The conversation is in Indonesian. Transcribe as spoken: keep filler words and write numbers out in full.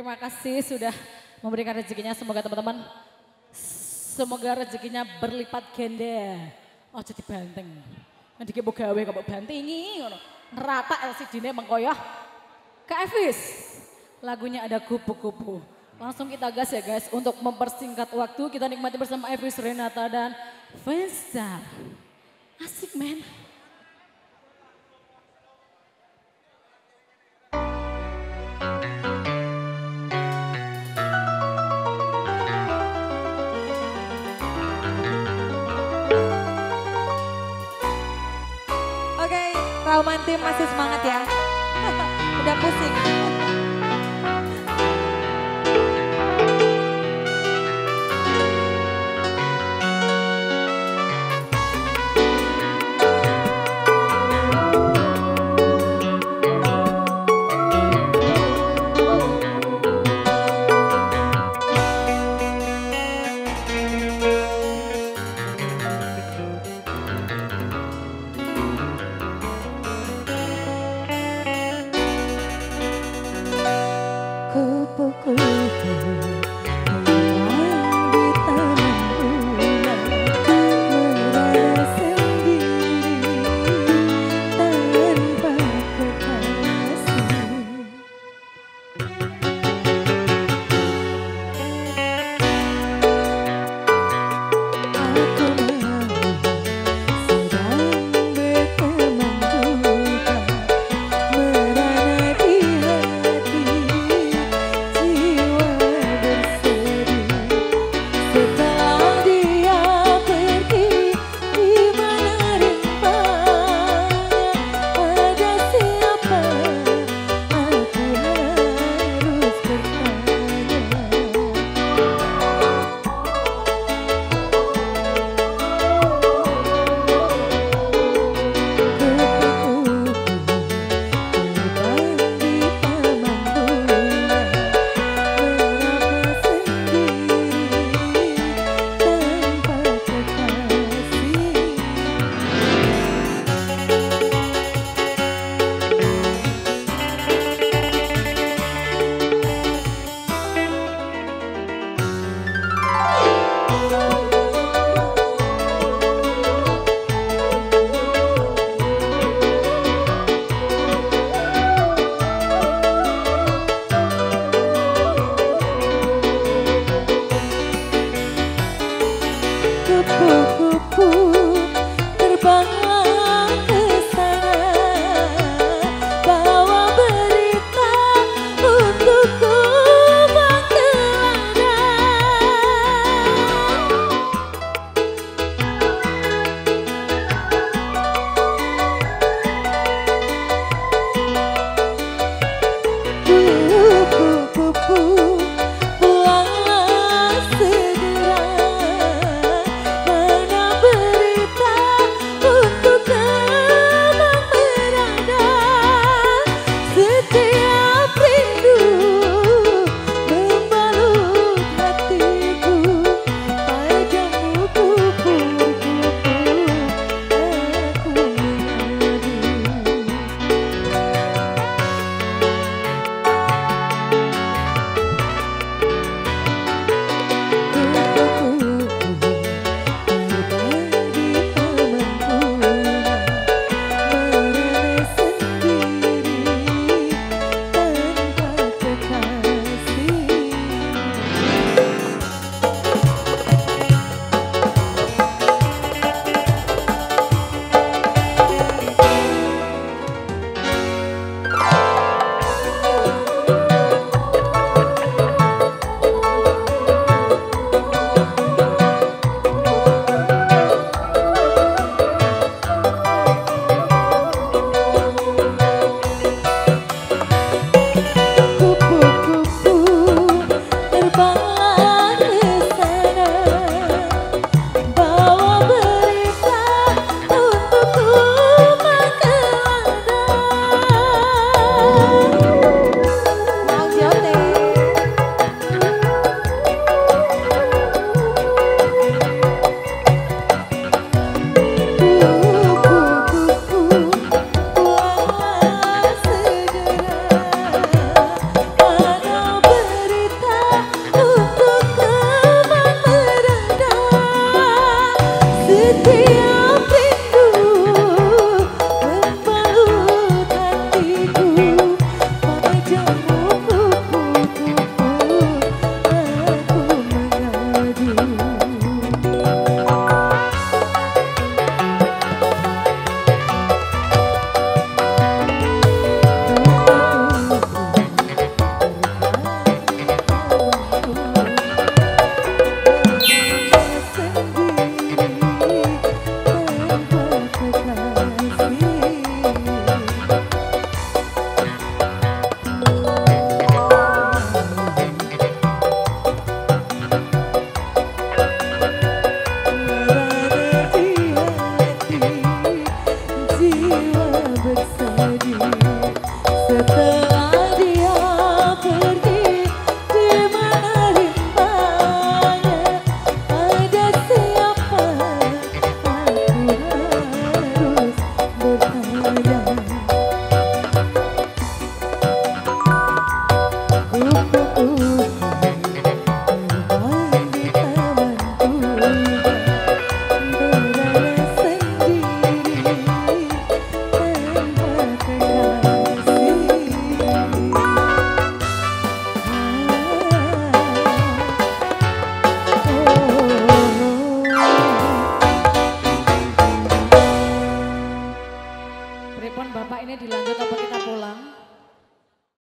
Terima kasih sudah memberikan rezekinya. Semoga teman-teman, semoga rezekinya berlipat ganda. Oh jadi banteng. Nanti mau gawe kok bantingi. Rata L C D-nya mengkoyoh. Kak Evis, lagunya ada kupu-kupu. Langsung kita gas ya guys, untuk mempersingkat waktu kita nikmati bersama Evis Renata dan Venstar. Asik men. Rauman tim masih semangat ya, udah pusing.